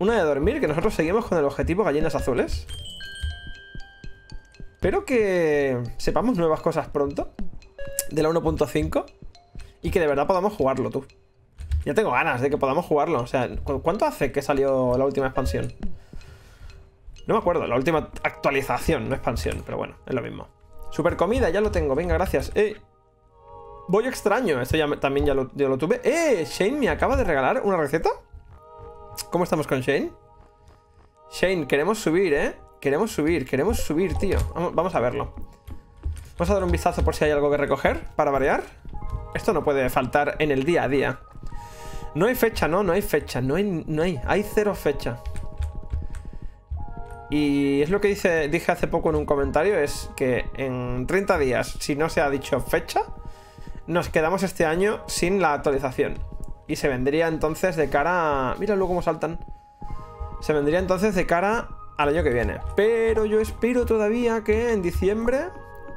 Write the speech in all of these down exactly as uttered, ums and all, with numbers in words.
Una de dormir, que nosotros seguimos con el objetivo gallinas azules. Espero que sepamos nuevas cosas pronto de la uno punto cinco y que de verdad podamos jugarlo, tú. Ya tengo ganas de que podamos jugarlo. O sea, ¿cuánto hace que salió la última expansión? No me acuerdo, la última actualización, no expansión, pero bueno, es lo mismo. Super comida, ya lo tengo, venga, gracias. ¡Eh! Bollo extraño, esto ya, también ya lo, ya lo tuve. ¡Eh! Shane me acaba de regalar una receta. ¿Cómo estamos con Shane? Shane, queremos subir, ¿eh? Queremos subir, queremos subir, tío. Vamos a verlo. Vamos a dar un vistazo por si hay algo que recoger, para variar. Esto no puede faltar en el día a día. No hay fecha, no, no hay fecha. No hay, no hay, hay cero fecha. Y es lo que dice, dije hace poco en un comentario, es que en treinta días, si no se ha dicho fecha, nos quedamos este año sin la actualización. Y se vendría entonces de cara a... Mira luego cómo saltan. Se vendría entonces de cara al año que viene. Pero yo espero todavía que en diciembre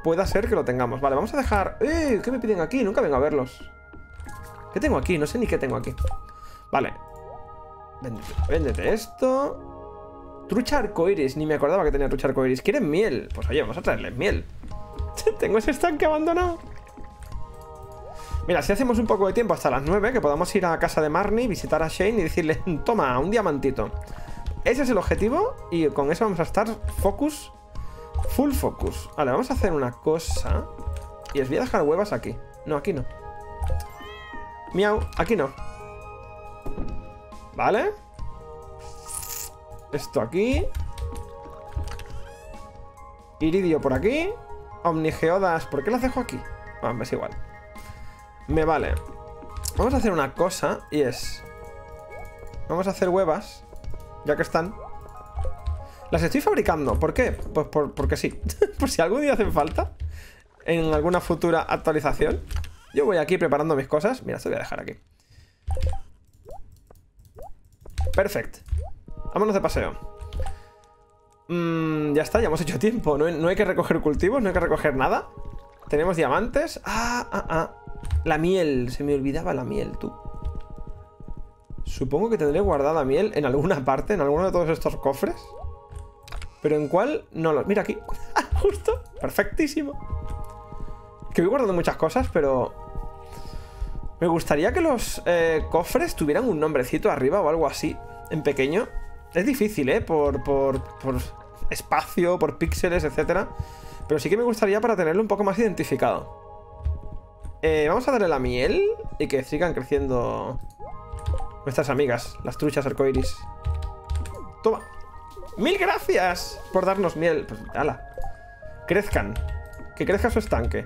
pueda ser que lo tengamos. Vale, vamos a dejar... ¡Eh! ¿Qué me piden aquí? Nunca vengo a verlos. ¿Qué tengo aquí? No sé ni qué tengo aquí. Vale. Véndete, véndete esto. Trucha arcoiris. Ni me acordaba que tenía trucha arcoiris. ¿Quieren miel? Pues oye, vamos a traerles miel. Tengo ese estanque abandonado. Mira, si hacemos un poco de tiempo hasta las nueve, que podamos ir a casa de Marnie, visitar a Shane y decirle, toma, un diamantito. Ese es el objetivo y con eso vamos a estar focus, full focus. Vale, vamos a hacer una cosa. Y os voy a dejar huevas aquí. No, aquí no. Miau, aquí no. Vale. Esto aquí. Iridio por aquí. Omnigeodas, ¿por qué las dejo aquí? Ah, es igual. Me vale. Vamos a hacer una cosa y es... Vamos a hacer huevas. Ya que están. Las estoy fabricando, ¿por qué? Pues por, porque sí. Por si algún día hacen falta en alguna futura actualización. Yo voy aquí preparando mis cosas. Mira, esto voy a dejar aquí. Perfecto. Vámonos de paseo. mm, Ya está, ya hemos hecho tiempo. No hay, no hay que recoger cultivos, no hay que recoger nada. Tenemos diamantes. Ah, ah, ah. La miel, se me olvidaba la miel, tú. Supongo que tendré guardada miel en alguna parte, en alguno de todos estos cofres. Pero en cuál no lo... Mira aquí. Justo. Perfectísimo. Que voy guardando muchas cosas, pero... Me gustaría que los eh, cofres tuvieran un nombrecito arriba o algo así, en pequeño. Es difícil, ¿eh? Por, por, por espacio, por píxeles, etcétera. Pero sí que me gustaría para tenerlo un poco más identificado. Eh, vamos a darle la miel y que sigan creciendo... Nuestras amigas, las truchas arcoiris. Toma. Mil gracias por darnos miel. Pues ala. Crezcan. Que crezca su estanque.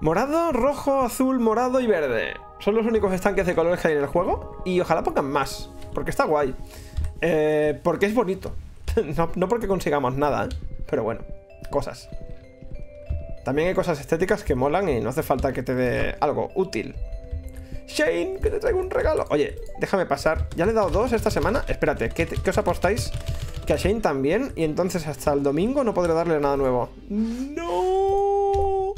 Morado, rojo, azul, morado y verde. Son los únicos estanques de colores que hay en el juego. Y ojalá pongan más. Porque está guay. Eh, porque es bonito. No, no porque consigamos nada, ¿eh? Pero bueno, cosas. También hay cosas estéticas que molan y no hace falta que te dé algo útil. Shane, que te traigo un regalo. Oye, déjame pasar. Ya le he dado dos esta semana. Espérate, ¿qué, te, qué os apostáis? Que a Shane también. Y entonces hasta el domingo no podré darle nada nuevo. ¡No!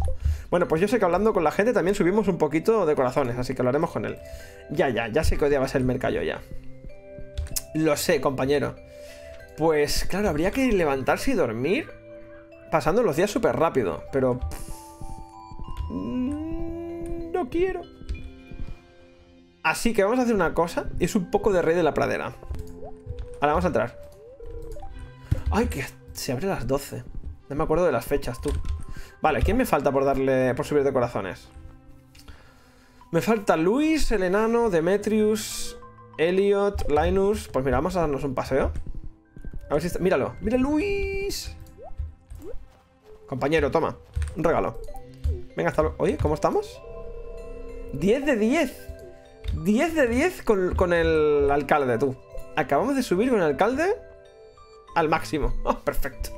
Bueno, pues yo sé que hablando con la gente también subimos un poquito de corazones. Así que lo haremos con él. Ya, ya, ya sé que odiabas el mercado ya. Lo sé, compañero. Pues claro, habría que levantarse y dormir pasando los días súper rápido. Pero... Pff, no quiero... Así que vamos a hacer una cosa. Y es un poco de rey de la pradera. Ahora vamos a entrar. Ay, que se abre a las doce. No me acuerdo de las fechas, tú. Vale, ¿quién me falta por darle, por subir de corazones? Me falta Luis, el enano, Demetrius, Elliot, Linus. Pues mira, vamos a darnos un paseo. A ver si está... Míralo. ¡Mira Luis! Compañero, toma. Un regalo. Venga, hasta luego. Oye, ¿cómo estamos? diez de diez. diez de diez con, con el alcalde, tú. Acabamos de subir con el alcalde al máximo. Oh, perfecto.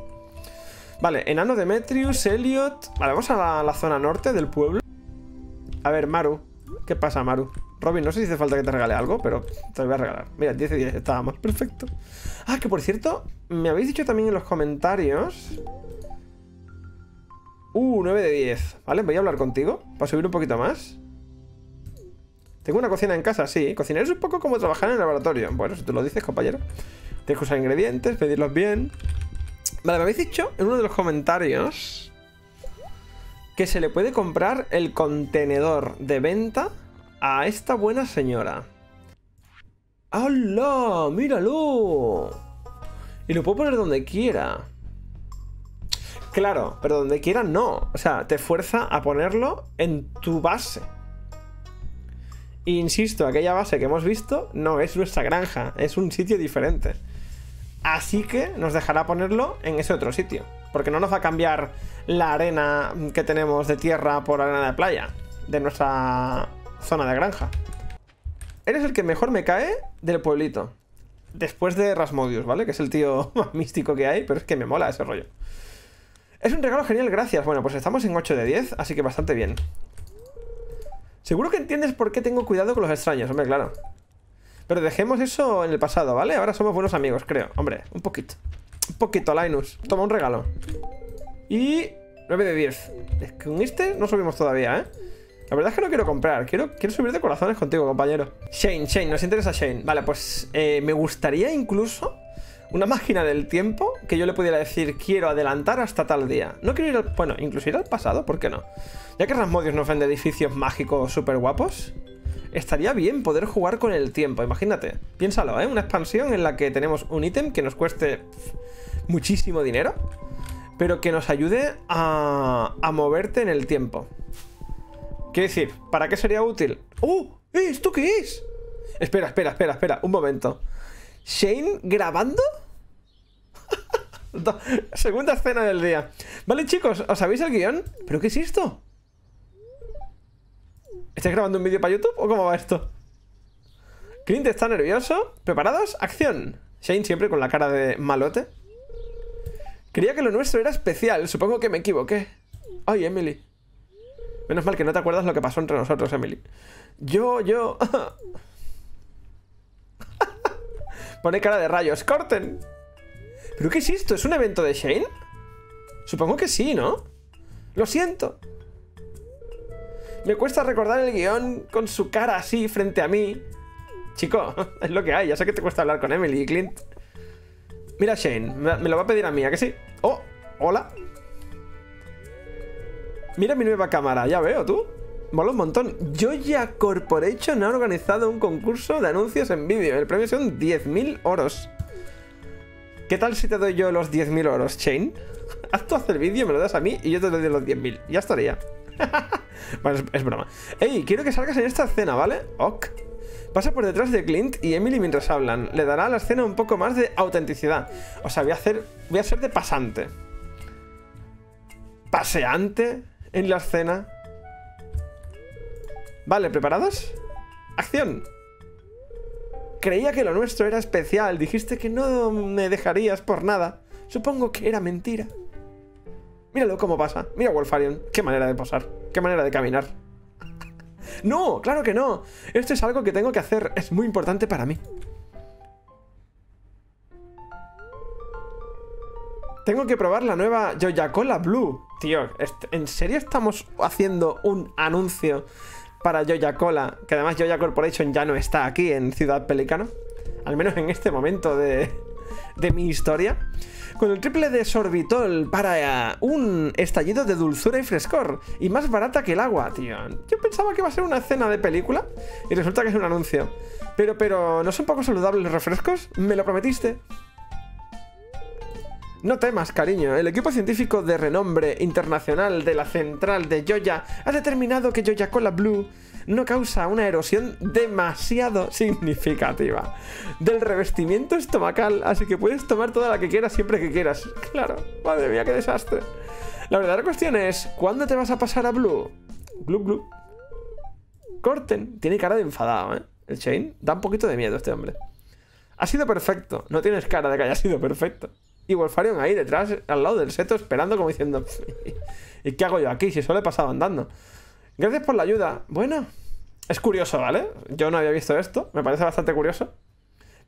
Vale, enano Demetrius, Elliot. Vale, vamos a la, la zona norte del pueblo. A ver, Maru. ¿Qué pasa, Maru? Robin, no sé si hace falta que te regale algo, pero te lo voy a regalar. Mira, diez de diez, estábamos. Perfecto. Ah, que por cierto, me habéis dicho también en los comentarios... Uh, nueve de diez. Vale, voy a hablar contigo para subir un poquito más. Tengo una cocina en casa, sí. Cocinar es un poco como trabajar en el laboratorio. Bueno, si tú lo dices, compañero. Tienes que usar ingredientes, pedirlos bien. Vale, me habéis dicho en uno de los comentarios que se le puede comprar el contenedor de venta a esta buena señora. ¡Hala! ¡Míralo! Y lo puedo poner donde quiera. Claro, pero donde quiera no. O sea, te fuerza a ponerlo en tu base. E insisto, aquella base que hemos visto no es nuestra granja, es un sitio diferente. Así que nos dejará ponerlo en ese otro sitio, porque no nos va a cambiar la arena que tenemos de tierra por arena de playa de nuestra zona de granja. Eres el que mejor me cae del pueblito, después de Rasmodius, ¿vale? Que es el tío más místico que hay, pero es que me mola ese rollo. Es un regalo genial, gracias. Bueno, pues estamos en ocho de diez, así que bastante bien. Seguro que entiendes por qué tengo cuidado con los extraños, hombre, claro. Pero dejemos eso en el pasado, ¿vale? Ahora somos buenos amigos, creo. Hombre, un poquito. Un poquito, Linus. Toma un regalo. Y... nueve de diez. Es que con este no subimos todavía, ¿eh? La verdad es que no quiero comprar. Quiero, quiero subir de corazones contigo, compañero. Shane, Shane. Nos interesa Shane. Vale, pues eh, me gustaría incluso una máquina del tiempo que yo le pudiera decir quiero adelantar hasta tal día. No quiero ir al... bueno, incluso ir al pasado, ¿por qué no? Ya que Rasmodius nos vende edificios mágicos súper guapos, estaría bien poder jugar con el tiempo, imagínate. Piénsalo, ¿eh? Una expansión en la que tenemos un ítem que nos cueste muchísimo dinero, pero que nos ayude a, a moverte en el tiempo. Quiero decir, ¿para qué sería útil? ¡Oh! ¿Esto qué es? Espera, espera, espera, espera, un momento. ¿Shane grabando? Segunda escena del día. Vale, chicos, ¿os sabéis el guión? ¿Pero qué es esto? ¿Estás grabando un vídeo para YouTube o cómo va esto? Clint está nervioso. ¿Preparados? ¡Acción! Shane siempre con la cara de malote. Creía que lo nuestro era especial. Supongo que me equivoqué. Ay, Emily. Menos mal que no te acuerdas lo que pasó entre nosotros, Emily. Yo, yo... Pone cara de rayos. ¡Corten! ¿Pero qué es esto? ¿Es un evento de Shane? Supongo que sí, ¿no? Lo siento. Me cuesta recordar el guión con su cara así frente a mí. Chico, es lo que hay. Ya sé que te cuesta hablar con Emily y Clint. Mira, Shane, me lo va a pedir a mí, ¿a que sí? Oh, hola. Mira mi nueva cámara, ya veo, tú. Mola un montón. Joja Corporation ha organizado un concurso de anuncios en vídeo. El premio son diez mil oros. ¿Qué tal si te doy yo los diez mil oros, Shane? Haz tú, haz el vídeo, me lo das a mí y yo te doy los diez mil. Ya estaría. Bueno, es, es broma. Ey, quiero que salgas en esta escena, ¿vale? Ok. Pasa por detrás de Clint y Emily mientras hablan. Le dará a la escena un poco más de autenticidad. O sea, voy a hacer, voy a ser de pasante. Paseante en la escena. Vale, ¿preparados? ¡Acción! Creía que lo nuestro era especial. Dijiste que no me dejarías por nada. Supongo que era mentira. Míralo cómo pasa. Mira Wolfarium. Qué manera de posar. Qué manera de caminar. ¡No! ¡Claro que no! Esto es algo que tengo que hacer. Es muy importante para mí. Tengo que probar la nueva Joja Cola Blue. Tío, ¿en serio estamos haciendo un anuncio para Joja Cola? Que además Joja Corporation ya no está aquí en Ciudad Pelicano. Al menos en este momento de, de mi historia. Con el triple de sorbitol para un estallido de dulzura y frescor. Y más barata que el agua, tío. Yo pensaba que iba a ser una escena de película y resulta que es un anuncio. Pero, pero, ¿no son poco saludables los refrescos? Me lo prometiste. No temas, cariño. El equipo científico de renombre internacional de la central de Joja ha determinado que Joja Cola Blue no causa una erosión demasiado significativa del revestimiento estomacal, así que puedes tomar toda la que quieras siempre que quieras. Claro, madre mía, qué desastre. La verdadera cuestión es, ¿cuándo te vas a pasar a Blue? Blue, Blue. Corten. Tiene cara de enfadado, ¿eh? El Shane. Da un poquito de miedo este hombre. Ha sido perfecto. No tienes cara de que haya sido perfecto. Y Wolfarium ahí detrás, al lado del seto, esperando como diciendo... ¿Y qué hago yo aquí? Si solo he pasado andando. Gracias por la ayuda. Bueno, es curioso, ¿vale? Yo no había visto esto, me parece bastante curioso.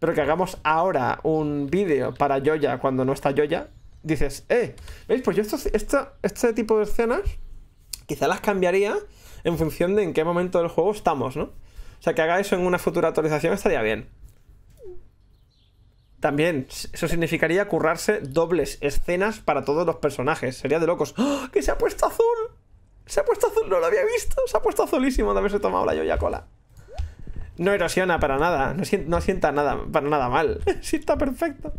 Pero que hagamos ahora un vídeo para Joja cuando no está Joja. Dices, eh, ¿veis? Pues yo esto, esto, este tipo de escenas quizá las cambiaría en función de en qué momento del juego estamos, ¿no? O sea, que haga eso en una futura actualización estaría bien. También, eso significaría currarse dobles escenas para todos los personajes. Sería de locos. ¡Oh, que se ha puesto azul! Se ha puesto azul, no lo había visto. Se ha puesto azulísimo de haberse tomado la Joja Cola. No erosiona para nada. No sienta, no sienta nada, para nada mal. Sienta perfecto.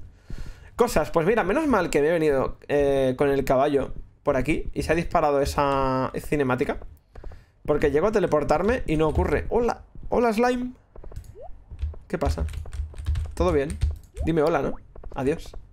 Cosas, pues mira, menos mal que me he venido eh, con el caballo por aquí y se ha disparado esa cinemática. Porque llego a teleportarme y no ocurre. Hola, hola slime. ¿Qué pasa? ¿Todo bien? Dime hola, ¿no? Adiós.